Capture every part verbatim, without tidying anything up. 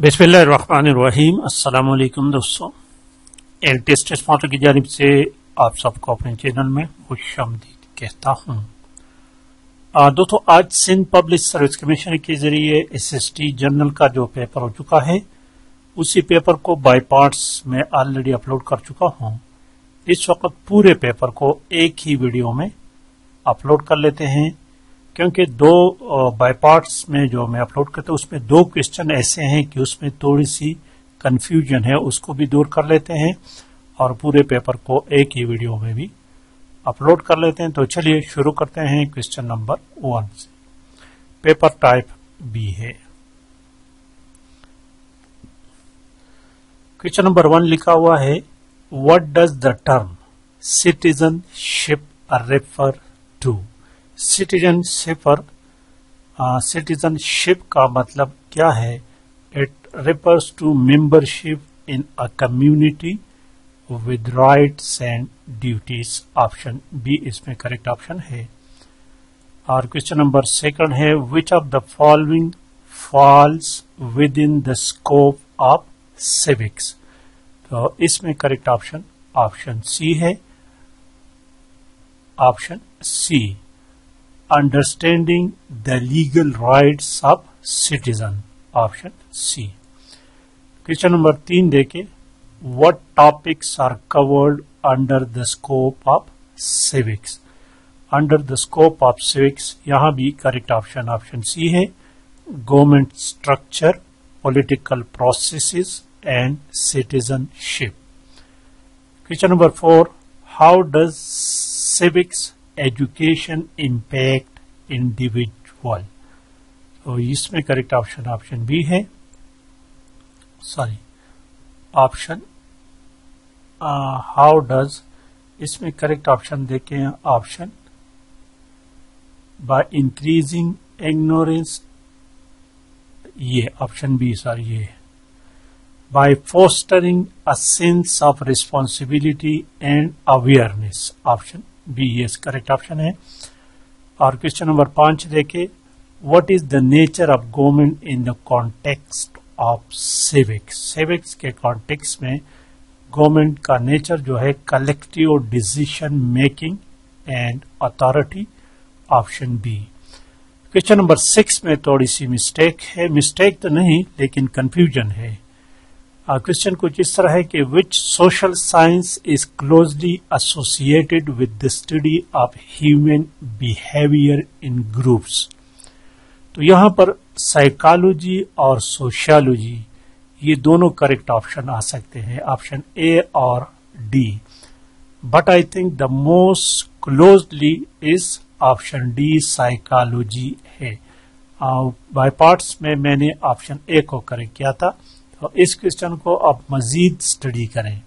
बिस्मिल्लाहिर्रहमानिर्रहीम। अस्सलाम वालेकुम दोस्तों, एनटीएस टेस्ट मास्टर की जानिब से आप सबको अपने चैनल में खुश आमदीद कहता हूँ। दोस्तों, आज सिंध पब्लिक सर्विस कमीशन के जरिए एसएसटी जनरल का जो पेपर हो चुका है उसी पेपर को बाय पार्ट्स में ऑलरेडी अपलोड कर चुका हूँ। इस वक्त पूरे पेपर को एक ही वीडियो में अपलोड कर लेते हैं, क्योंकि दो बाय पार्ट्स में जो मैं अपलोड करता हूँ उसमें दो क्वेश्चन ऐसे हैं कि उसमें थोड़ी सी कंफ्यूजन है, उसको भी दूर कर लेते हैं और पूरे पेपर को एक ही वीडियो में भी अपलोड कर लेते हैं। तो चलिए शुरू करते हैं क्वेश्चन नंबर वन से। पेपर टाइप बी है। क्वेश्चन नंबर वन लिखा हुआ है, what does the term citizenship refer to. Citizenship पर सिटीजनशिप का मतलब क्या है? It refers to membership in a community with rights and duties. Option B इसमें करेक्ट ऑप्शन है। और क्वेश्चन नंबर सेकंड है, which of the following falls within the scope of civics. तो इसमें करेक्ट ऑप्शन ऑप्शन सी है। Option C, understanding the legal rights of citizen. Option C. Question number तीन देखें, what topics are covered under the scope of civics. Under the scope of civics, यहां भी correct option option C है। Government structure, political processes and citizenship. Question number four, how does civics education impact individual. तो इसमें correct option option B है, sorry option how does, इसमें correct option देखें option by increasing ignorance, ये option B sorry ये है, by fostering a sense of responsibility and awareness. Option B yes correct option है। और क्वेश्चन नंबर पांच देखें, what is the nature of government in the context of civics. Civics के context में government का nature जो है collective decision making and authority. Option B. Question number six में थोड़ी सी मिस्टेक है, मिस्टेक तो नहीं लेकिन कंफ्यूजन है। क्वेश्चन uh, कुछ इस तरह है कि which social science is closely associated with the study of human behaviour in groups. तो यहाँ पर साइकोलॉजी और सोशियोलॉजी ये दोनों करेक्ट ऑप्शन आ सकते हैं, ऑप्शन ए और D, but I think the most closely is option D psychology है। बाय पार्ट्स में मैंने ऑप्शन ए को करेक्ट किया था। तो इस क्वेश्चन को आप मजीद स्टडी करें।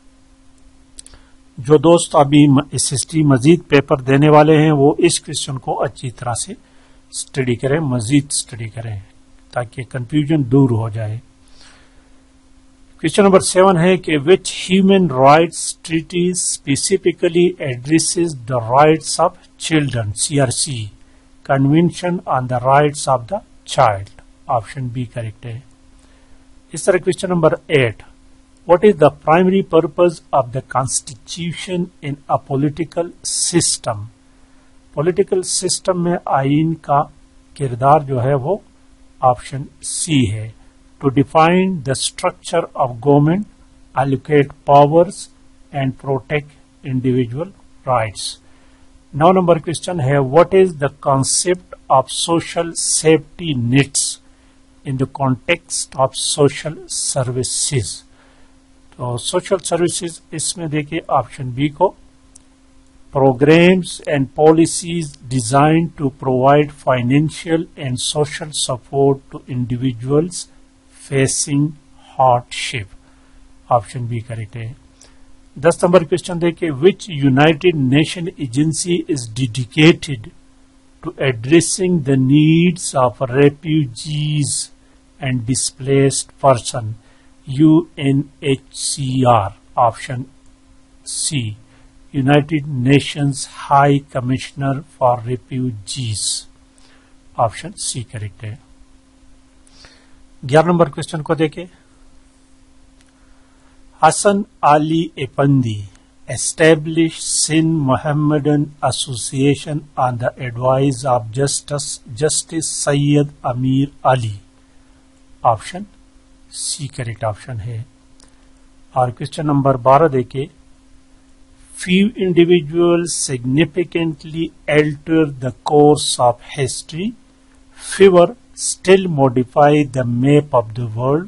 जो दोस्त अभी एसएसटी मजीद पेपर देने वाले हैं वो इस क्वेश्चन को अच्छी तरह से स्टडी करें, मजीद स्टडी करें ताकि कंफ्यूजन दूर हो जाए। क्वेश्चन नंबर सेवन है कि which human rights treaty specifically addresses the rights of children. CRC, convention on the rights of the child. Option B correct है। इस तरह question number eight, what is the primary purpose of the constitution in a political system. Political system में आइन का किरदार जो है वो ऑप्शन सी है, to define the structure of government, allocate powers and protect individual rights. नौ number question है, what is the concept of social safety nets in the context of social services. तो सोशल सर्विसेज, इसमें देखिए option B को, programmes and policies designed to provide financial and social support to individuals facing hardship. Option B correct है। दस number question देखिए, which United Nation agency is dedicated to addressing the needs of refugees and displaced person, U N H C R. Option C, United Nations High Commissioner for Refugees. Option C correct है। ग्यारह number question को देखें, Hassan Ali Epandi established Sindh Mohammedan Association on the advice of Justice Justice Sayyid Amir Ali. Option C correct option है। और question number बारह देखे, few individual significantly alter the course of history, fewer still modify the map of the world,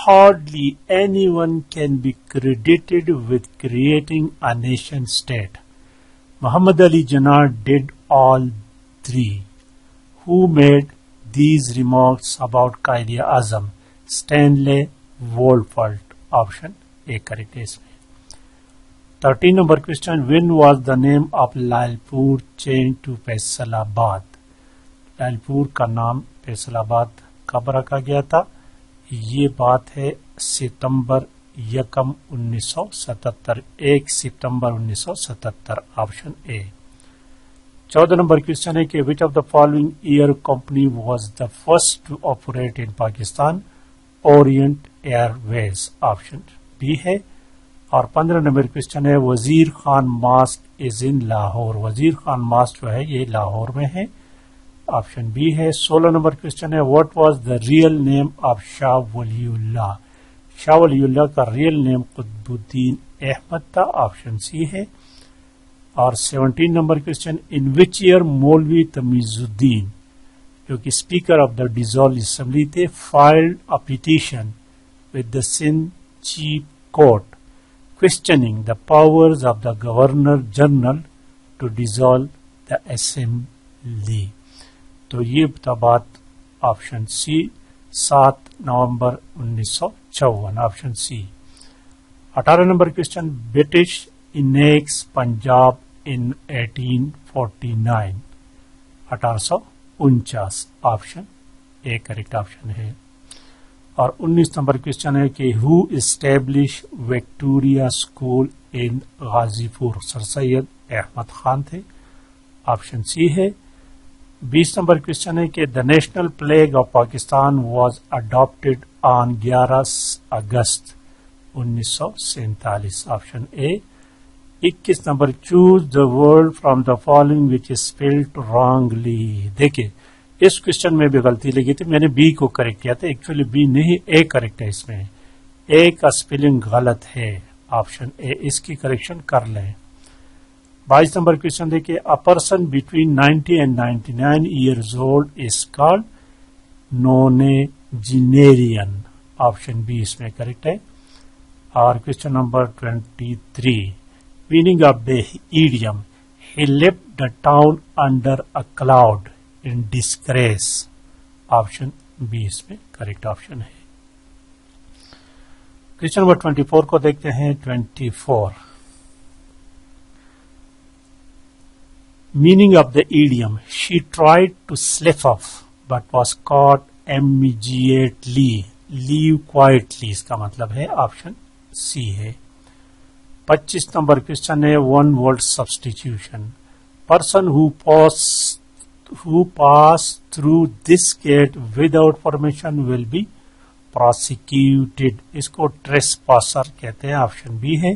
hardly anyone can be credited with creating a nation state. Muhammad Ali Jinnah did all three. Who made these remarks about Qaide Azam? Stanley Wolfert. Option A correct is. thirteen number question, when was the name of Lyallpur changed to Faisalabad? Lalpur का नाम फैसलाबाद कब रखा गया था? ये बात है सितंबर यकम उन्नीस सौ सतहत्तर, एक सितंबर उन्नीस सौ सतहत्तर। Option A. चौदह नंबर क्वेश्चन है कि which of the following air company was the first to operate in Pakistan? Orient Airways. Option B है। और पंद्रह नंबर क्वेश्चन है, Wazir Khan mosque is in Lahore. Wazir Khan mask जो है ये लाहौर में है। ऑप्शन बी है। सोलह नंबर क्वेश्चन है, what was the real name of Shah Waliullah? Shah Waliullah का रियल नेम कुतुबुद्दीन अहमद था। ऑप्शन सी है। और सत्रह number question, in which year Maulvi Tamizuddin जो कि speaker of the dissolve assembly थे, filed a petition with the Sindh chief court questioning the powers of the governor general to dissolve the assembly? तो ये बात ऑप्शन सी, सात नवंबर उन्नीस सौ चौवन। Option C. अठारह number question, British annex Punjab in अठारह सौ उनचास। अठारह सौ उनचास ऑप्शन ए करेक्ट ऑप्शन है। और उन्नीस नंबर क्वेश्चन है कि who establish Victoria school in Ghazipur? Sir Syed Ahmad Khan थे। ऑप्शन सी है। बीस नंबर क्वेश्चन है कि the national flag of Pakistan was adopted on ग्यारह अगस्त उन्नीस सौ सैंतालीस। Option A. इक्कीस number, choose the word from the following which is spelled wrongly. देखिए इस क्वेश्चन में भी गलती लगी थी, मैंने बी को करेक्ट किया था। एक्चुअली बी नहीं, ए करेक्ट है। इसमें ए का स्पेलिंग गलत है। ऑप्शन ए, इसकी करेक्शन कर लें। बाईस नंबर क्वेश्चन देखिए, अ पर्सन बिटवीन नब्बे एंड निन्यानवे years old is called nonagenarian. Option B इसमें करेक्ट है। और क्वेश्चन नंबर तेईस, meaning of the idiom he left the town under a cloud in disgrace. Option B इसमें correct option है। Question number चौबीस को देखते हैं। चौबीस, meaning of the idiom she tried to slip off but was caught immediately, leave quietly, इसका मतलब है ऑप्शन सी है। पच्चीस नंबर क्वेश्चन है, one word substitution, person who pass who pass through this gate without permission will be prosecuted, इसको trespasser कहते हैं। Option B है।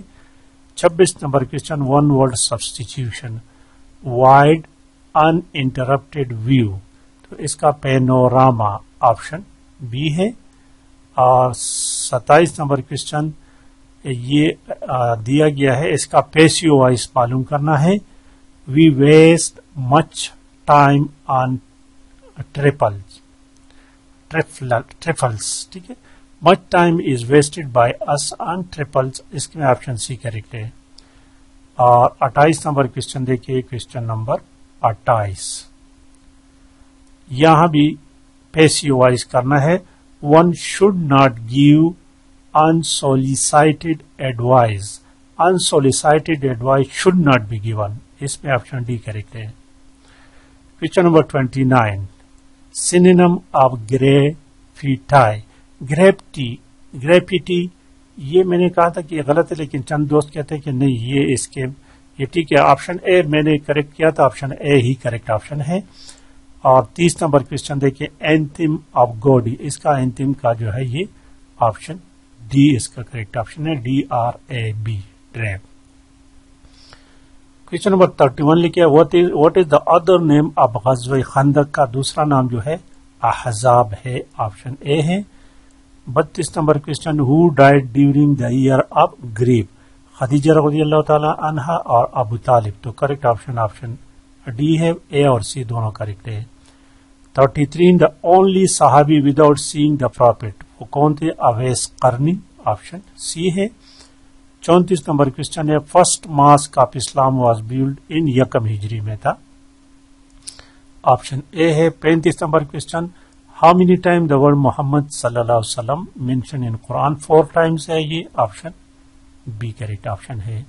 छब्बीस number question, one word substitution, wide uninterrupted view, तो इसका पैनोरामा। ऑप्शन बी है। और सत्ताईस नंबर क्वेश्चन ये दिया गया है, इसका पेशियो वाइज मालूम करना है। We waste much time on triples trifles, ठीक है, much time is wasted by us on triples, इसमें ऑप्शन सी करेक्ट है। और अट्ठाईस नंबर क्वेश्चन देखिए, क्वेश्चन नंबर अट्ठाईस, यहां भी पेशियोवाइज करना है। One should not give unsolicited advice, unsolicited advice should not be given, इसमें ऑप्शन डी करेक्ट है। Question number twenty nine, synonym of graffiti, graffiti graffiti ये मैंने कहा था कि ये गलत है, लेकिन चंद दोस्त कहते हैं कि नहीं ये इसके ये ठीक है। ऑप्शन ए मैंने करेक्ट किया था, ऑप्शन ए ही करेक्ट ऑप्शन है। और तीस नंबर क्वेश्चन देखिए, एंथम ऑफ गोडी, इसका एंथम का जो है ये ऑप्शन डी इसका करेक्ट ऑप्शन है, D R A B trap. Question number thirty one लिखा है what is the other name of ग़ज़वे खंदक, का दूसरा नाम जो है अहज़ाब है, ऑप्शन ए है। बत्तीस number question who died during the year of grief, Khadija रज़ियल्लाहु ताला अन्हा और अबू तालिब, तो करेक्ट ऑप्शन ऑप्शन डी है, ए और सी दोनों करेक्ट है। थर्टी थ्री द ओनली सहाबी विदाउट सीइंग द प्रॉफिट, वो कौन थे, अवेस करनी, ऑप्शन सी है। चौंतीस नंबर क्वेश्चन है first mosque of Islam was build in यकम हिजरी में था, ऑप्शन ए है। पैंतीस number question how many time the word Mohammad सल्लल्लाहु अलैहि वसल्लम mention in Quran, four times है ये, ऑप्शन बी करेक्ट ऑप्शन है।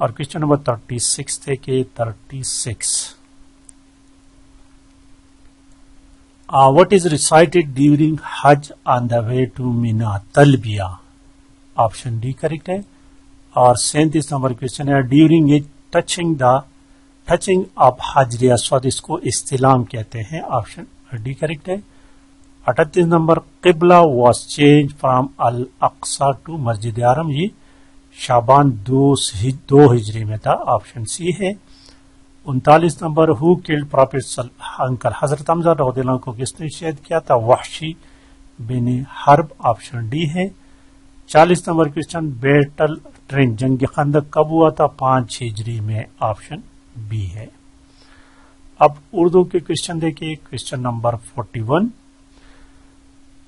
और क्वेश्चन नंबर थर्टी सिक्स थे के thirty six what is recited during हज on the way to Mina, तलबिया, ऑप्शन डी करेक्ट है। और सैंतीस नंबर क्वेश्चन है during is touching the touching of हजर-ए-अस्वद, इसको इस्तिलाम कहते हैं, ऑप्शन डी करेक्ट है। अठतीस नंबर किबला was change from Al Aqsa to Masjid al Haram, ये शाबान दो, दो हिजरी में था, ऑप्शन सी है। उनतालीस number who killed prophet uncle, हजरत हमजा रदियल्लाहु को किसने शहीद किया था, वहबी बिन हर्ब, ऑप्शन डी है। चालीस नंबर क्वेश्चन बैटल ट्रेन जंग-ए-खंदक कब हुआ था, पांच हिजरी में, ऑप्शन बी है। अब उर्दू के क्वेश्चन देखिए, क्वेश्चन नंबर फोर्टी वन,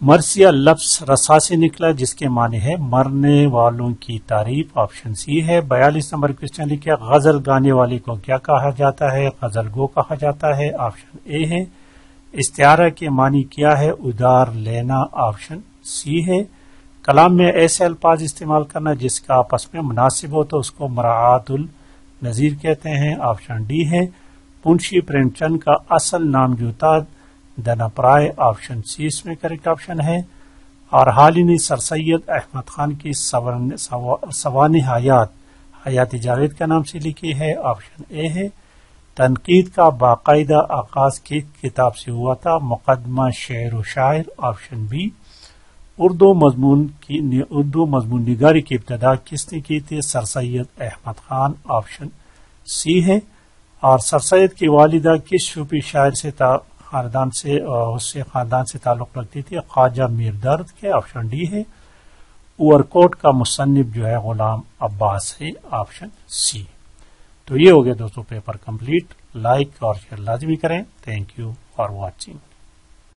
मरसिया लफ्स रसा से निकला जिसके माने है मरने वालों की तारीफ, ऑप्शन सी है। बयालीस नंबर क्वेश्चन लिखा गजल गाने वाले को क्या कहा जाता है, गजल गो कहा जाता है, ऑप्शन ए है। इस्तिआरा के मानी क्या है, उधार लेना, ऑप्शन सी है। कलाम में ऐसे अल्फाज इस्तेमाल करना जिसका आपस में मुनासिब हो तो उसको मराआतुल नज़ीर कहते हैं, ऑप्शन डी है। मुंशी प्रेमचंद का असल नाम जोतिदास दनाप्राय, ऑप्शन सी इसमें करेक्ट ऑप्शन है। और हाल ही में सर सैयद अहमद खान की सवान हयात हयात जावेद का नाम से लिखी है, ऑप्शन ए है। तनकीद का बाकायदा आगाज की किताब से हुआ था, मुकदमा शेर व शायर, ऑप्शन बी। उर्दू मजमून की उर्दू मजमून निगारी की इब्तदा किसने की थी, sir Syed Ahmad Khan, option C है। और सर सैयद की वालिदा किस सूफी शायर से खानदान से उससे खानदान से ताल्लुक़ रखती थी, ख्वाजा मीर दर्द के, ऑप्शन डी है। उरकोट का मुसन्निफ जो है गुलाम अब्बास है, ऑप्शन सी। तो ये हो गया दोस्तों पेपर कंप्लीट, लाइक और शेयर लाजमी करें, थैंक यू फॉर वॉचिंग।